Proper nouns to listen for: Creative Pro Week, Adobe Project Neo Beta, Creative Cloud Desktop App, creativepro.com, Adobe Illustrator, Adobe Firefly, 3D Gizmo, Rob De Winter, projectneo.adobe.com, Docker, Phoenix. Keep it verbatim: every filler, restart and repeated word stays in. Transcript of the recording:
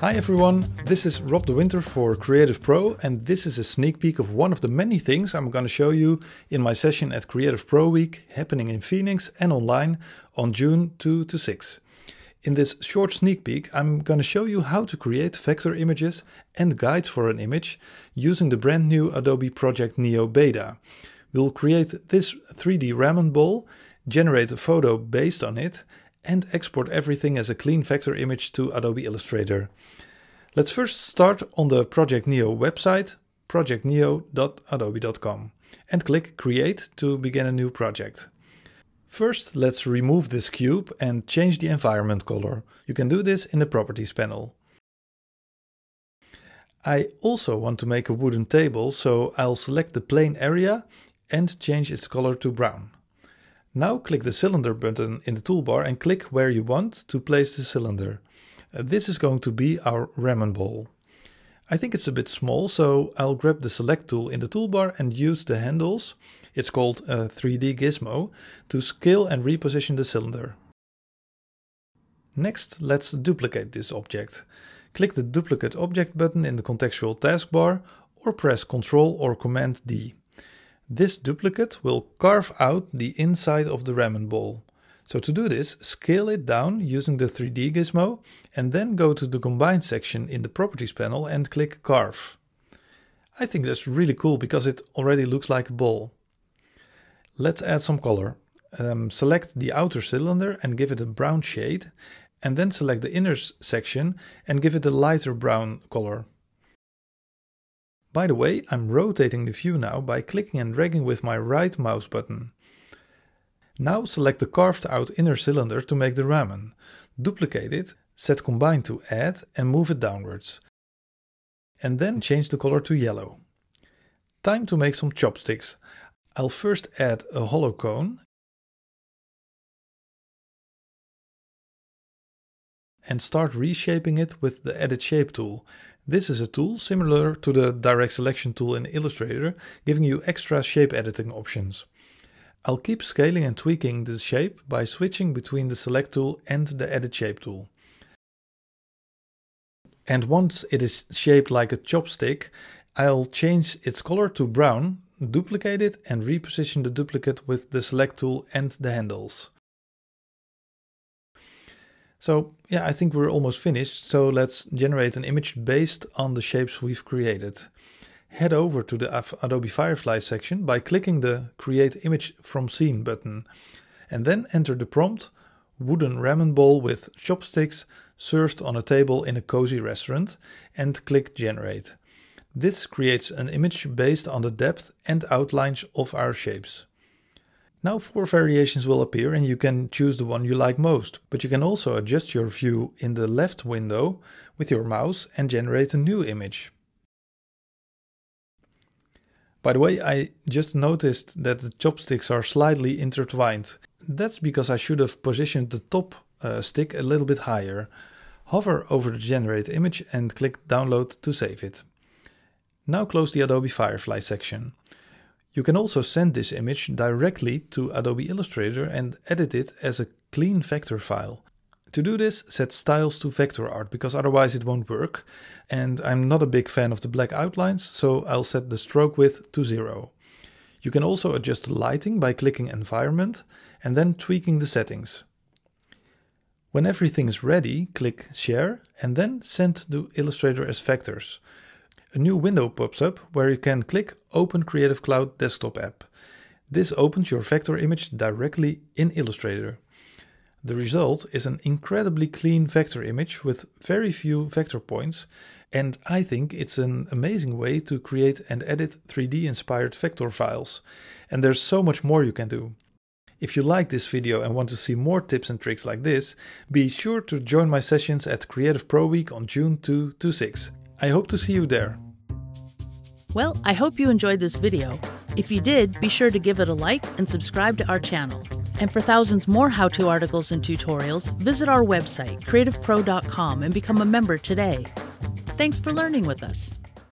Hi everyone, this is Rob De Winter for Creative Pro, and this is a sneak peek of one of the many things I'm going to show you in my session at Creative Pro Week, happening in Phoenix and online on June second to sixth. In this short sneak peek, I'm going to show you how to create vector images and guides for an image using the brand new Adobe Project Neo Beta. We'll create this three D ramen bowl, generate a photo based on it, and export everything as a clean vector image to Adobe Illustrator. Let's first start on the Project Neo website, project neo dot adobe dot com, and click Create to begin a new project. First, let's remove this cube and change the environment color. You can do this in the Properties panel. I also want to make a wooden table, so I'll select the plain area and change its color to brown. Now click the cylinder button in the toolbar and click where you want to place the cylinder. This is going to be our ramen bowl. I think it's a bit small, so I'll grab the Select tool in the toolbar and use the handles, it's called a three D Gizmo, to scale and reposition the cylinder. Next, let's duplicate this object. Click the Duplicate Object button in the contextual taskbar or press Ctrl or Command D. This duplicate will carve out the inside of the ramen bowl. So to do this, scale it down using the three D Gizmo and then go to the Combine section in the Properties panel and click Carve. I think that's really cool because it already looks like a bowl. Let's add some color. Um, select the outer cylinder and give it a brown shade, and then select the inner section and give it a lighter brown color. By the way, I'm rotating the view now by clicking and dragging with my right mouse button. Now select the carved out inner cylinder to make the ramen. Duplicate it, set Combine to Add and move it downwards. And then change the color to yellow. Time to make some chopsticks. I'll first add a hollow cone and start reshaping it with the Edit Shape tool. This is a tool similar to the Direct Selection tool in Illustrator, giving you extra shape editing options. I'll keep scaling and tweaking the shape by switching between the Select tool and the Edit Shape tool. And once it is shaped like a chopstick, I'll change its color to brown, duplicate it and reposition the duplicate with the Select tool and the handles. So yeah, I think we're almost finished, so let's generate an image based on the shapes we've created. Head over to the Adobe Firefly section by clicking the Create Image from Scene button, and then enter the prompt, wooden ramen bowl with chopsticks served on a table in a cozy restaurant, and click Generate. This creates an image based on the depth and outlines of our shapes. Now four variations will appear and you can choose the one you like most, but you can also adjust your view in the left window with your mouse and generate a new image. By the way, I just noticed that the chopsticks are slightly intertwined. That's because I should have positioned the top uh, stick a little bit higher. Hover over the Generate Image and click Download to save it. Now close the Adobe Firefly section. You can also send this image directly to Adobe Illustrator and edit it as a clean vector file. To do this, set styles to vector art because otherwise it won't work, and I'm not a big fan of the black outlines, so I'll set the stroke width to zero. You can also adjust the lighting by clicking Environment and then tweaking the settings. When everything is ready, click Share and then send to Illustrator as vectors. A new window pops up where you can click Open Creative Cloud Desktop App. This opens your vector image directly in Illustrator. The result is an incredibly clean vector image with very few vector points, and I think it's an amazing way to create and edit three D inspired vector files. And there's so much more you can do. If you like this video and want to see more tips and tricks like this, be sure to join my sessions at Creative Pro Week on June second to sixth. I hope to see you there. Well, I hope you enjoyed this video. If you did, be sure to give it a like and subscribe to our channel. And for thousands more how-to articles and tutorials, visit our website, creative pro dot com, and become a member today. Thanks for learning with us.